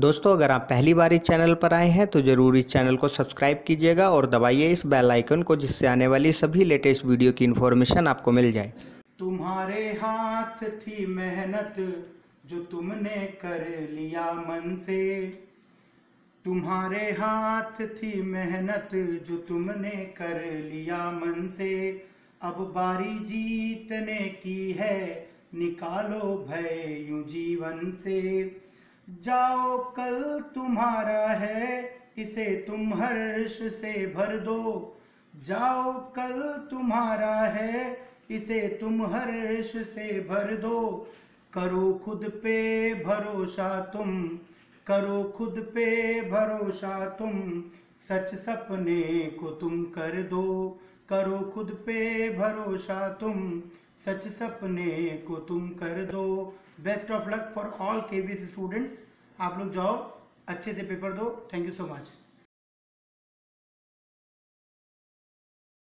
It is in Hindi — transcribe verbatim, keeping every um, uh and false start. दोस्तों अगर आप पहली बार इस चैनल पर आए हैं तो ज़रूर इस चैनल को सब्सक्राइब कीजिएगा और दबाइए इस बेल आइकन को, जिससे आने वाली सभी लेटेस्ट वीडियो की इन्फॉर्मेशन आपको मिल जाए। तुम्हारे हाथ थी मेहनत जो तुमने कर लिया मन से, तुम्हारे हाथ थी मेहनत जो तुमने कर लिया मन से। अब बारी जीतने की है, निकालो भय यूं जीवन से। जाओ कल तुम्हारा है, इसे तुम हर्ष से भर दो। जाओ कल तुम्हारा है, इसे तुम हर्ष से भर दो। करो खुद पे भरोसा तुम, करो खुद पे भरोसा तुम, सच सपने को तुम कर दो। करो खुद पे भरोसा तुम, सच सपने को तुम कर दो। Best of luck for all KVS students. आप लोग जाओ अच्छे से पेपर दो। Thank you so much.